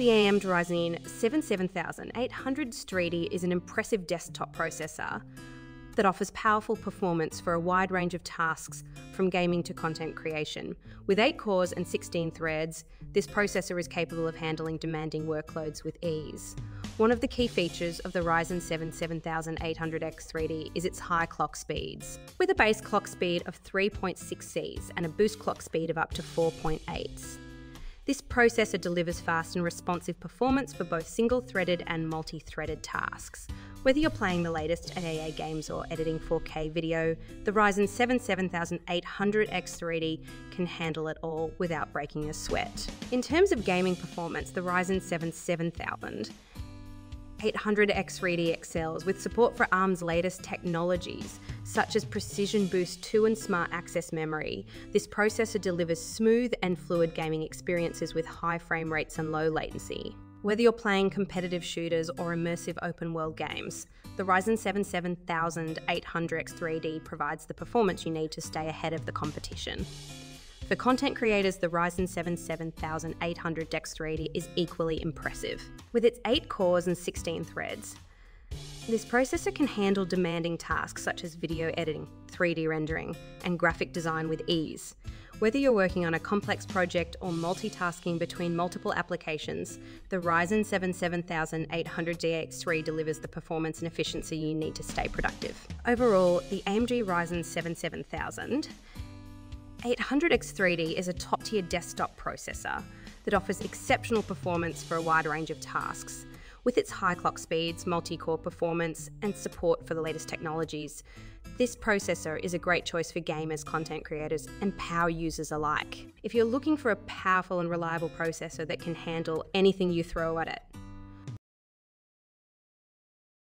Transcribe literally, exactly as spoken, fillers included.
The A M D Ryzen seven seventy-eight hundred X three D is an impressive desktop processor that offers powerful performance for a wide range of tasks, from gaming to content creation. With eight cores and sixteen threads, this processor is capable of handling demanding workloads with ease. One of the key features of the Ryzen seven seventy-eight hundred X three D is its high clock speeds, with a base clock speed of three point six seconds and a boost clock speed of up to four point eight seconds. This processor delivers fast and responsive performance for both single-threaded and multi-threaded tasks. Whether you're playing the latest triple A games or editing four K video, the Ryzen seven seventy-eight hundred X three D can handle it all without breaking a sweat. In terms of gaming performance, the Ryzen seven seventy-eight hundred X three D excels with support for A R M's latest technologies, such as Precision Boost two and Smart Access Memory. This processor delivers smooth and fluid gaming experiences with high frame rates and low latency. Whether you're playing competitive shooters or immersive open-world games, the Ryzen seven seventy-eight hundred X three D provides the performance you need to stay ahead of the competition. For content creators, the Ryzen seven seventy-eight hundred X three D is equally impressive. With its eight cores and sixteen threads, this processor can handle demanding tasks such as video editing, three D rendering, and graphic design with ease. Whether you're working on a complex project or multitasking between multiple applications, the Ryzen seven seventy-eight hundred X three D delivers the performance and efficiency you need to stay productive. Overall, the A M D Ryzen seven seventy-eight hundred X three D is a top-tier desktop processor that offers exceptional performance for a wide range of tasks. With its high clock speeds, multi-core performance, and support for the latest technologies, this processor is a great choice for gamers, content creators, and power users alike. If you're looking for a powerful and reliable processor that can handle anything you throw at it,